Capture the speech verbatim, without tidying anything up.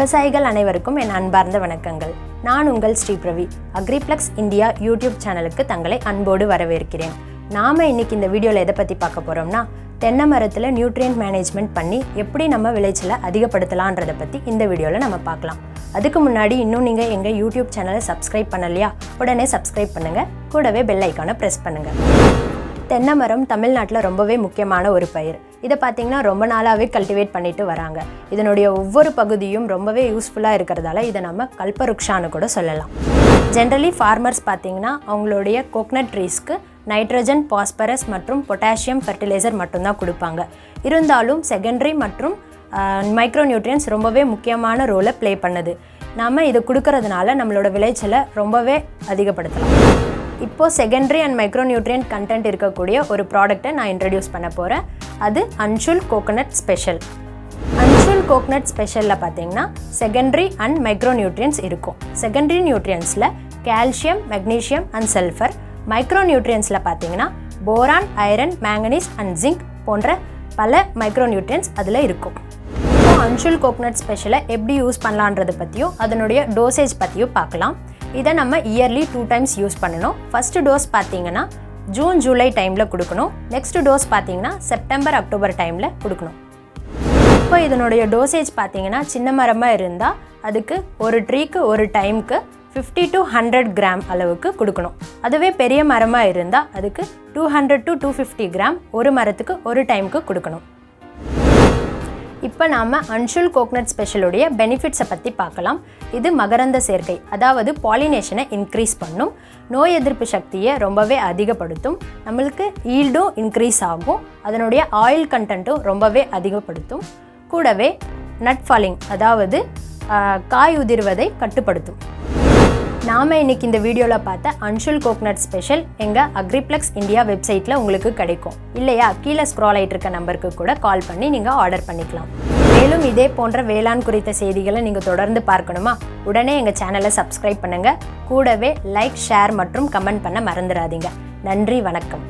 விவசாயிகள் அனைவருக்கும் என் அன்பார்ந்த வணக்கங்கள். நான் உங்கள் ஸ்ரீ பிரவி. அக்ரிப்ளெக்ஸ் இந்தியா யூடியூப் சேனலுக்கு தங்களை அன்போடு வரவேற்கிறேன். நாம இன்னைக்கு இந்த வீடியோல எதை பத்தி பார்க்க போறோம்னா, தென்னை மரத்துல நியூட்ரியன்ட் மேனேஜ்மெண்ட் பண்ணி எப்படி நம்ம விளைச்சலை அதிகப்படுத்தலாம்ன்றத பத்தி இந்த வீடியோல நம்ம பார்க்கலாம். அதுக்கு முன்னாடி இன்னும் நீங்க எங்க யூடியூப் சேனலை சப்ஸ்கிரைப் பண்ணலையா, உடனே சப்ஸ்கிரைப் பண்ணுங்க, கூடவே பெல் ஐகானை பிரஸ் பண்ணுங்க. தென்னை மரம் தமிழ்நாட்டில் ரொம்பவே முக்கியமான ஒரு பயிர். இதை பார்த்திங்கன்னா ரொம்ப நாளாகவே கல்டிவேட் பண்ணிட்டு வராங்க. இதனுடைய ஒவ்வொரு பகுதியும் ரொம்பவே யூஸ்ஃபுல்லாக இருக்கிறதால இதை நம்ம கல்பருக்ஷான்னு கூட சொல்லலாம். ஜென்ரலி ஃபார்மர்ஸ் பார்த்திங்கன்னா அவங்களுடைய கோகனட் ட்ரீஸ்க்கு நைட்ரஜன், பாஸ்பரஸ் மற்றும் பொட்டாசியம் ஃபர்டிலைசர் மட்டும்தான் கொடுப்பாங்க. இருந்தாலும் செகண்டரி மற்றும் மைக்ரோ நியூட்ரியன்ஸ் ரொம்பவே முக்கியமான ரோலை ப்ளே பண்ணுது. நாம் இதை கொடுக்கறதுனால நம்மளோட விளைச்சலை ரொம்பவே அதிகப்படுத்தலாம். இப்போது secondary and micro nutrient content இருக்கக்கூடிய ஒரு ப்ராடக்டை நான் இன்ட்ரடியூஸ் பண்ண போகிறேன். அது Anshul coconut special. Anshul coconut ஸ்பெஷலில் பார்த்தீங்கன்னா செகண்டரி அண்ட் மைக்ரோ நியூட்ரியன்ஸ் இருக்கும். செகண்டரி நியூட்ரியன்ஸில் calcium, magnesium and sulphur. Micro நியூட்ரியன்ஸில் பார்த்தீங்கன்னா boron, iron, manganese and zinc போன்ற பல மைக்ரோ நியூட்ரியன்ஸ் அதில் இருக்கும். அன்ஷுல் கோகனட் ஸ்பெஷலை எப்படி யூஸ் பண்ணலான்றதை பற்றியும் அதனுடைய டோசேஜ் பற்றியும் பார்க்கலாம். இதை நம்ம இயர்லி டூ டைம்ஸ் யூஸ் பண்ணணும். ஃபஸ்ட்டு டோஸ் பார்த்தீங்கன்னா ஜூன் ஜூலை டைமில் கொடுக்கணும். நெக்ஸ்ட்டு டோஸ் பார்த்தீங்கன்னா செப்டம்பர் அக்டோபர் டைமில் கொடுக்கணும். இப்போ இதனுடைய டோசேஜ் பார்த்தீங்கன்னா சின்ன மரமாக இருந்தால் அதுக்கு ஒரு ட்ரீக்கு ஒரு டைமுக்கு ஃபிஃப்டி டு ஹண்ட்ரட் கிராம் அளவுக்கு கொடுக்கணும். அதுவே பெரிய மரமாக இருந்தால் அதுக்கு two hundred to two fifty gram ஒரு மரத்துக்கு ஒரு டைமுக்கு கொடுக்கணும். இப்போ நாம் அன்ஷுல் கோகனட் ஸ்பெஷலுடைய பெனிஃபிட்ஸை பற்றி பார்க்கலாம். இது மகரந்த சேர்க்கை, அதாவது பாலினேஷனை இன்க்ரீஸ் பண்ணும், நோய் எதிர்ப்பு சக்தியை ரொம்பவே அதிகப்படுத்தும், நம்மளுக்கு ஈல்டும் இன்க்ரீஸ் ஆகும், அதனுடைய ஆயில் கண்டென்ட்டும் ரொம்பவே அதிகப்படுத்தும், கூடவே நட் ஃபாலிங் அதாவது காய் உதிர்வதை கட்டுப்படுத்தும். நாம் இன்றைக்கி இந்த வீடியோவில் பார்த்த அன்ஷுல் கோகனட் ஸ்பெஷல் எங்கள் அக்ரிப்ளெக்ஸ் இந்தியா வெப்சைட்டில் உங்களுக்கு கிடைக்கும். இல்லையா, கீழே ஸ்க்ரால் ஆகிட்டு இருக்க நம்பருக்கு கூட கால் பண்ணி நீங்கள் ஆர்டர் பண்ணிக்கலாம். மேலும் இதே போன்ற வேளாண் குறித்த செய்திகளை நீங்கள் தொடர்ந்து பார்க்கணுமா, உடனே எங்கள் சேனலை சப்ஸ்கிரைப் பண்ணுங்கள். கூடவே லைக், ஷேர் மற்றும் கமெண்ட் பண்ண மறந்துடாதீங்க. நன்றி, வணக்கம்.